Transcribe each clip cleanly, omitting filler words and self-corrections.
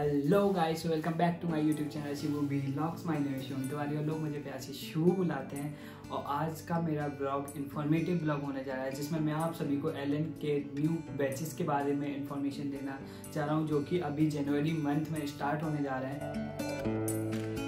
Hello guys, welcome back to my YouTube channel Shivu vlogs my name Shivam Tiwari. और लोग मुझे प्यार से शिवू बुलाते हैं। और आज का मेरा ब्लॉग इन्फॉर्मेटिव ब्लॉग होने जा रहा है, जिसमें मैं आप सभी को एलएन के न्यू बैचेस के बारे में इन्फॉर्मेशन देना चाह रहा हूं, जो कि अभी जनवरी मंथ में स्टार्ट होने जा रहे हैं।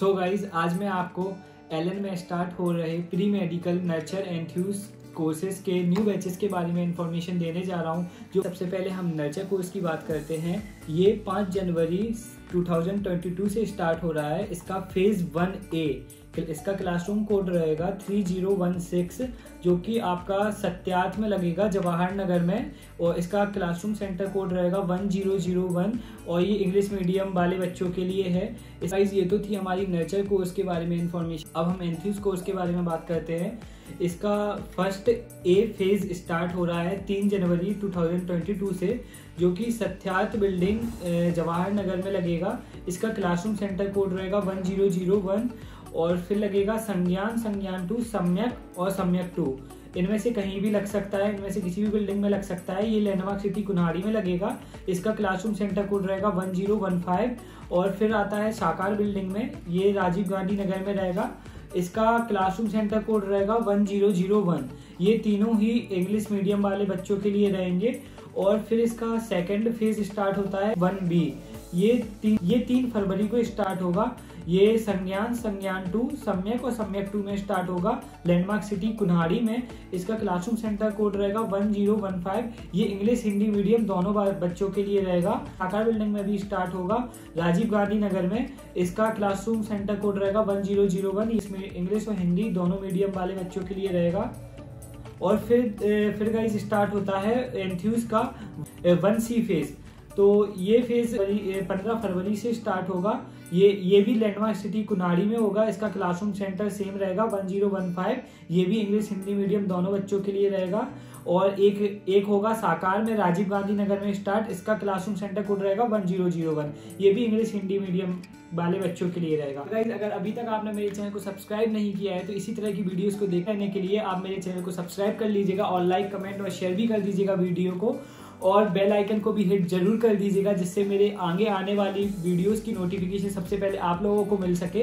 सो गाइज, आज मैं आपको एलएन में स्टार्ट हो रहे pre medical nurture Enthuse courses के न्यू बैचेस के बारे में इन्फॉर्मेशन देने जा रहा हूँ। जो सबसे पहले हम नर्चर कोर्स की बात करते हैं, ये 5 जनवरी 2022 से स्टार्ट हो रहा है। इसका फेज़ 1A, इसका क्लासरूम कोड रहेगा 3016, जो कि आपका सत्यार्थ में लगेगा, जवाहर नगर में। और इसका क्लासरूम सेंटर कोड रहेगा 1001 और ये इंग्लिश मीडियम वाले बच्चों के लिए है। गाइस, ये तो थी हमारी नर्चर कोर्स के बारे में इन्फॉर्मेशन। अब हम एंथ्यूज कोर्स के बारे में बात करते हैं। इसका फर्स्ट ए फेज स्टार्ट हो रहा है 3 जनवरी 2022 से, जो कि सत्यार्थ बिल्डिंग जवाहर नगर में लगेगा। इसका क्लासरूम सेंटर कोड रहेगा 1001 और फिर लगेगा संज्ञान, संज्ञान 2, सम्यक और सम्यक 2। इनमें से कहीं भी लग सकता है, इनमें से किसी भी बिल्डिंग में लग सकता है। ये लैंडमार्क सिटी कुन्हारी में लगेगा। इसका क्लासरूम सेंटर कोड रहेगा 1015 और फिर आता है साकार बिल्डिंग में, ये राजीव गांधी नगर में रहेगा। इसका क्लासरूम सेंटर कोड रहेगा 1001। ये तीनों ही इंग्लिश मीडियम वाले बच्चों के लिए रहेंगे। और फिर इसका सेकेंड फेज स्टार्ट होता है 1B, ये 3 फरवरी को स्टार्ट होगा। ये संज्ञान, संज्ञान 2, सम्यक और सम्यक 2 में स्टार्ट होगा, लैंडमार्क सिटी कुन्हारी में। इसका क्लासरूम सेंटर कोड रहेगा 1015। ये इंग्लिश, हिंदी मीडियम दोनों बच्चों के लिए रहेगा। आकार बिल्डिंग में भी स्टार्ट होगा, राजीव गांधी नगर में। इसका क्लासरूम सेंटर कोड रहेगा 1001। इसमें इंग्लिश और हिंदी दोनों मीडियम वाले बच्चों के लिए रहेगा। और फिर गाइस स्टार्ट होता है एंथ्यूज का 1C फेज। तो ये फेज 15 फरवरी से स्टार्ट होगा। ये भी लैंडमार्क सिटी कुन्हारी में होगा। इसका क्लासरूम सेंटर सेम रहेगा 1015। ये भी इंग्लिश, हिंदी मीडियम दोनों बच्चों के लिए रहेगा। और एक होगा साकार में, राजीव गांधी नगर में स्टार्ट। इसका क्लासरूम सेंटर कोड रहेगा 1001। ये भी इंग्लिश, हिंदी मीडियम वाले बच्चों के लिए रहेगा। गाइस, अगर अभी तक आपने मेरे चैनल को सब्सक्राइब नहीं किया है तो इसी तरह की वीडियोस को देखने के लिए आप मेरे चैनल को सब्सक्राइब कर लीजिएगा और लाइक, कमेंट और शेयर भी कर दीजिएगा वीडियो को। और बेल आइकन को भी हिट जरूर कर दीजिएगा, जिससे मेरे आगे आने वाली वीडियोस की नोटिफिकेशन सबसे पहले आप लोगों को मिल सके।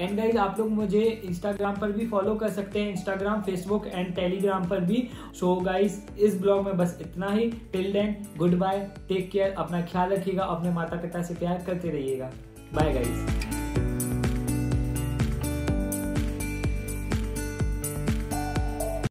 एंड गाइज, आप लोग मुझे इंस्टाग्राम पर भी फॉलो कर सकते हैं, इंस्टाग्राम, फेसबुक एंड टेलीग्राम पर भी। सो गाइज, इस ब्लॉग में बस इतना ही। Till then, good bye, take care, अपना ख्याल रखिएगा, अपने माता पिता से प्यार करते रहिएगा। Bye guys.